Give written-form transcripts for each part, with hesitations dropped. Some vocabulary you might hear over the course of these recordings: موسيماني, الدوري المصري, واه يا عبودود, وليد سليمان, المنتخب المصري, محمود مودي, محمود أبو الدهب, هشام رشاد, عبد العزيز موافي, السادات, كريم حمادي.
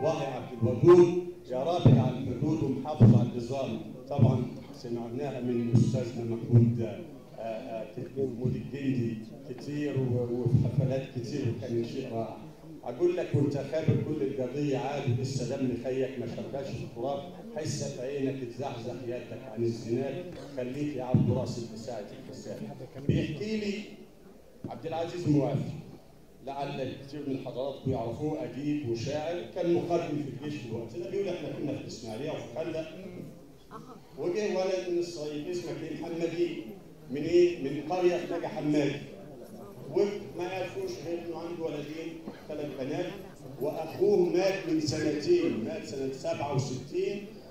واه يا عبودود يا رافع عبودود ومحافظ على النظام. طبعا سمعناها من استاذنا محمود مودي كتير وفي حفلات كتير وكان يشيرها. اقول لك وانت خابر كل القضيه عادي، لسه دم خيك ما شربهاش التراب، حس في عينك تزحزح يدك عن الزناد، خليك يا عبد راسك بساعة الفساد. بيحكي لي عبد العزيز موافي، لعل كتير من حضراتكم يعرفوه، اديب وشاعر، كان مقدم في الجيش في الوقت ده. بيقول احنا كنا في الاسماعيليه وفي الخندق، وجه ولد من الصعيد اسمه كريم حمادي، من ايه؟ من قريه اسمها حمادي، وما عرفوش غير انه عنده ولدين 3 بنات، واخوه مات من سنتين، مات سنه 67،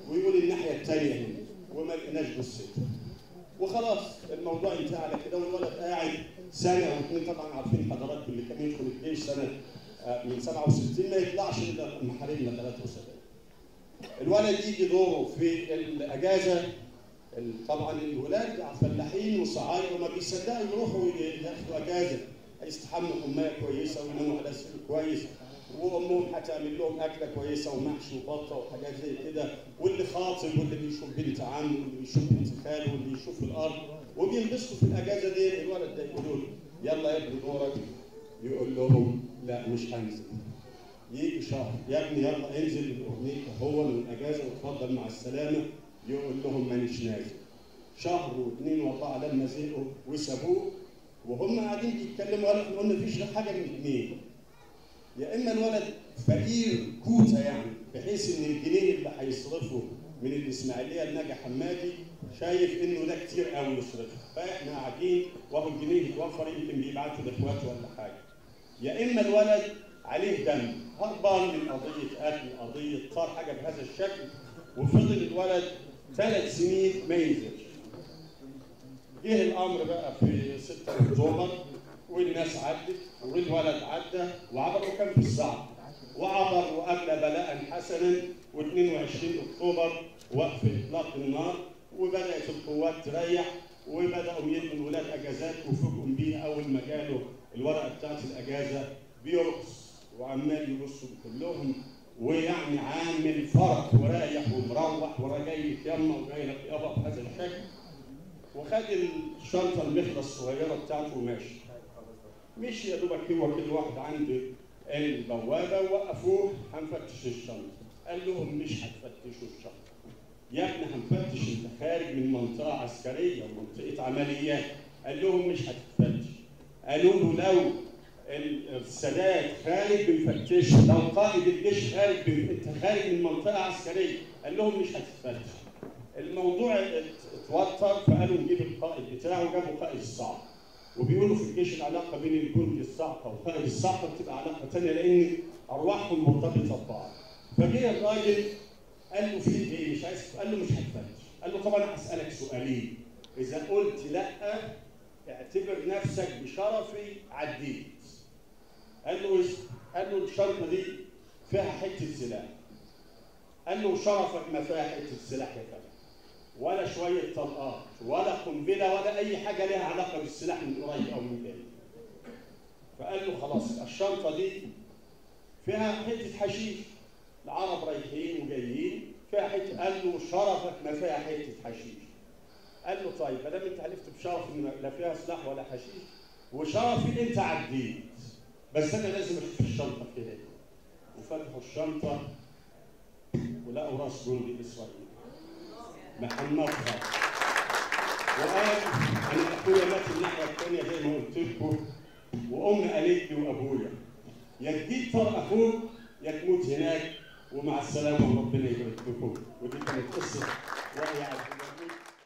ويقول الناحيه الثانيه هنا، وما لقيناش بالست. وخلاص الموضوع انتهى على كده، والولد قاعد سنه و2. طبعا عارفين حضراتكم اللي كان يدخل الجيش سنه من 67 ما يطلعش الا محارمنا 73. الولد يجي دوره في الاجازه، طبعا الولاد فلاحين وصعاير وما بيصدقوا يروحوا ياخدوا اجازه، هيستحموا حمايه كويسه ويناموا على سرير كويس، وامهم هتعمل لهم اكله كويسه ومحشي وبطه وحاجات زي كده، واللي خاطب واللي بيشوف بنت عمه واللي بيشوف بنت خاله واللي بيشوف الارض، وبينبسطوا في الاجازه دي. الولد ده يقولوا له يلا يا ابني دورك، يقول لهم لا مش هنزل. يجي شهر، يا ابني يلا انزل الاغنيه هو من الاجازه واتفضل مع السلامه، يقول لهم مانيش نازل. شهر و2 والله لما زهقوا وسابوه، وهم قاعدين بيتكلموا قالوا احنا قلنا مفيش غير حاجه من 2، يا اما الولد فقير كوته يعني، بحيث ان الجنيه اللي هيصرفه من الاسماعيليه لناجي حمادي شايف انه ده كتير قوي يصرفه، فاحنا قاعدين وهو الجنيه يتوفر يمكن بيبعته لاخواته ولا حاجه. يا اما الولد عليه دم، هربان من قضيه قتل، قضيه صار حاجه بهذا الشكل، وفضل الولد 3 سنين ما ينزلش. جه الامر بقى في 6 اكتوبر والناس عدت والولد عدى وعبر، وكان في الصعب وعبر وقبل بلاء حسنا، و22 اكتوبر وقف اطلاق النار، وبدات القوات تريح وبداوا يدوا الولاد اجازات، وفوجئوا بيه اول ما جاله الورقه بتاعت الاجازه بيرقص وعمال يرقصوا كلهم، ويعني عامل فرق ورايح ومروح وراجاي يتيمم وجاي لك يابا بهذا الشكل، وخد الشنطه المخده الصغيره بتاعته وماشي. مشي يا دوبك هو كل واحد عنده البوابه، وقفوه هنفتش الشنطه، قال لهم مش هتفتشوا الشنطه. يا ابني هنفتش، انت خارج من منطقه عسكريه ومنطقه عمليات. قال لهم مش هتتفتش. قالوا له لو السادات خارج بنفتش، لو قائد الجيش خارج انت خارج من منطقه عسكريه. قال لهم مش هتتفتش. الموضوع اتوتر، فقالوا نجيب القائد بتاعه، جابوا قائد الصعقه. وبيقولوا في الجيش العلاقه بين الجندي الصعقه وقائد الصعقه بتبقى علاقه ثانيه، لان ارواحهم مرتبطه ببعض. فجه الراجل قال له في ايه؟ مش عايز. قال له مش هتفتش. قال له طبعا هسالك سؤالين، اذا قلت لا اعتبر نفسك بشرفي عديت. قال له اسم، قال له الشنطه دي فيها حته سلاح. قال له شرفك ما فيها حته سلاح يا فندم، ولا شويه طلقات ولا قنبله ولا اي حاجه لها علاقه بالسلاح من قريب او من بعيد. فقال له خلاص الشنطه دي فيها حته حشيش، العرب رايحين وجايين فيها حته. قال له شرفك ما فيها حته حشيش. قال له طيب ما دام انت عرفت بشرف ان لا فيها سلاح ولا حشيش وشرفي انت عديت، بس انا لازم اشوف الشنطه كده. وفتحوا الشنطه ولقوا راس جندي اسرائيلي محنطها، وقال انا اخويا مات الناحيه الثانيه زي ما قلت لكم، وامي قالت لي وابويا يا تجيب طار اخوك يا تموت هناك ومع السلامه وربنا يبارك لكم. ودي كانت قصه واه يا عبودود.